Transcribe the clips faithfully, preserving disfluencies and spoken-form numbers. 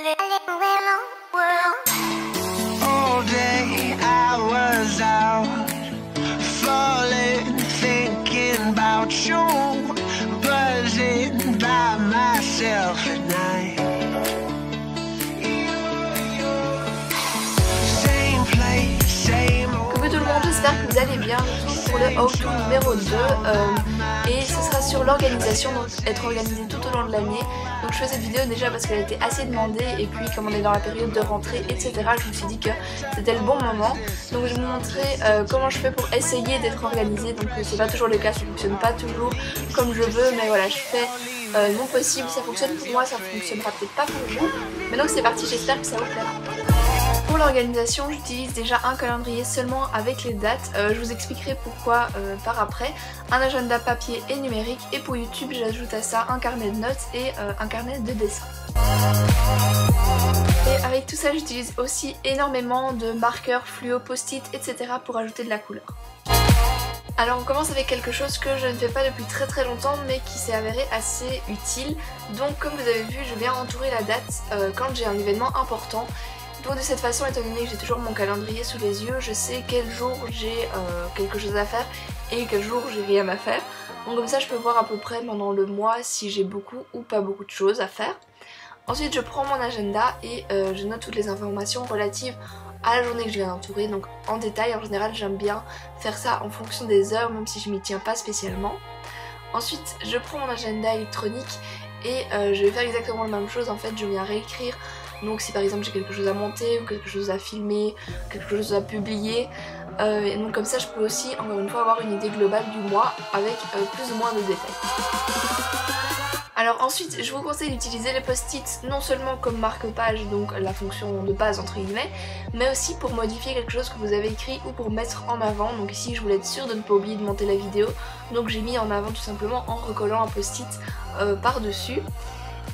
All day I was out, falling, thinking about you, buzzing by myself at night. Coucou tout le monde, j'espère que vous allez bien. Pour le Outlook numéro deux euh, et ce sera sur l'organisation, donc être organisé tout au long de l'année. Donc je fais cette vidéo déjà parce qu'elle était assez demandée et puis comme on est dans la période de rentrée etc, je me suis dit que c'était le bon moment. Donc je vais vous montrer euh, comment je fais pour essayer d'être organisée. Donc c'est pas toujours le cas, ça fonctionne pas toujours comme je veux, mais voilà, je fais euh, mon possible. Ça fonctionne pour moi, ça fonctionnera peut-être pas pour vous, mais donc c'est parti, j'espère que ça vous plaira. Pour l'organisation, j'utilise déjà un calendrier seulement avec les dates, euh, je vous expliquerai pourquoi euh, par après, un agenda papier et numérique, et pour YouTube j'ajoute à ça un carnet de notes et euh, un carnet de dessin. Et avec tout ça j'utilise aussi énormément de marqueurs, fluo, post-it, et cetera pour ajouter de la couleur. Alors on commence avec quelque chose que je ne fais pas depuis très très longtemps mais qui s'est avéré assez utile. Donc comme vous avez vu, je viens entourer la date euh, quand j'ai un événement important. Donc de cette façon, étant donné que j'ai toujours mon calendrier sous les yeux, je sais quel jour j'ai euh, quelque chose à faire et quel jour j'ai rien à faire. Donc comme ça je peux voir à peu près pendant le mois si j'ai beaucoup ou pas beaucoup de choses à faire. Ensuite je prends mon agenda et euh, je note toutes les informations relatives à la journée que je viens d'entourer, donc en détail. En général j'aime bien faire ça en fonction des heures, même si je m'y tiens pas spécialement. Ensuite je prends mon agenda électronique et euh, je vais faire exactement la même chose en fait, je viens réécrire. Donc si par exemple j'ai quelque chose à monter ou quelque chose à filmer, quelque chose à publier, euh, et donc comme ça je peux aussi encore une fois avoir une idée globale du mois avec euh, plus ou moins de détails. Alors ensuite je vous conseille d'utiliser les post-it non seulement comme marque-page, donc la fonction de base entre guillemets, mais aussi pour modifier quelque chose que vous avez écrit ou pour mettre en avant. Donc ici je voulais être sûre de ne pas oublier de monter la vidéo, donc j'ai mis en avant tout simplement en recollant un post-it euh, par-dessus.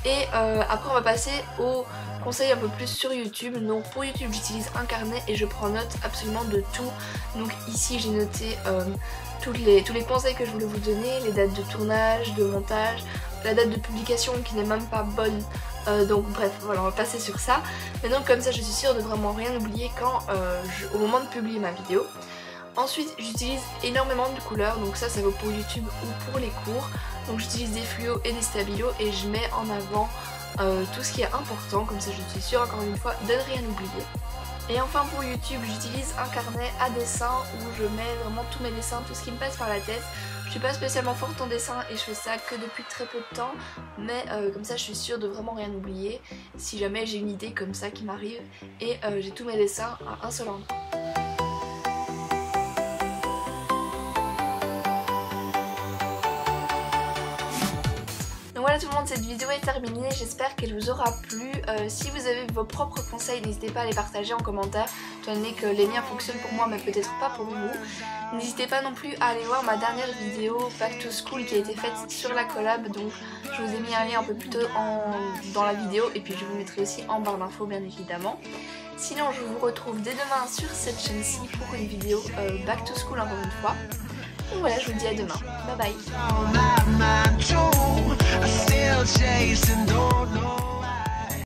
Et euh, après on va passer aux conseils un peu plus sur YouTube. Donc pour YouTube j'utilise un carnet et je prends note absolument de tout. Donc ici j'ai noté euh, toutes les, tous les conseils que je voulais vous donner, les dates de tournage, de montage, la date de publication qui n'est même pas bonne. Euh, donc bref, voilà, on va passer sur ça. Mais donc comme ça je suis sûre de vraiment rien oublier quand, euh, je, au moment de publier ma vidéo. Ensuite j'utilise énormément de couleurs, donc ça ça vaut pour YouTube ou pour les cours. Donc j'utilise des fluos et des stabilos et je mets en avant euh, tout ce qui est important, comme ça je suis sûre encore une fois de ne rien oublier. Et enfin pour YouTube j'utilise un carnet à dessin où je mets vraiment tous mes dessins, tout ce qui me passe par la tête. Je suis pas spécialement forte en dessin et je fais ça que depuis très peu de temps, mais euh, comme ça je suis sûre de vraiment rien oublier si jamais j'ai une idée comme ça qui m'arrive, et euh, j'ai tous mes dessins à un seul endroit. Voilà tout le monde, cette vidéo est terminée, j'espère qu'elle vous aura plu. Euh, si vous avez vos propres conseils, n'hésitez pas à les partager en commentaire, étant donné que les miens fonctionnent pour moi mais peut-être pas pour vous. N'hésitez pas non plus à aller voir ma dernière vidéo Back to School qui a été faite sur la collab, donc je vous ai mis un lien un peu plus tôt en... dans la vidéo et puis je vous mettrai aussi en barre d'infos bien évidemment. Sinon je vous retrouve dès demain sur cette chaîne-ci pour une vidéo euh, Back to School encore une fois. Et voilà, je vous dis à demain, bye bye.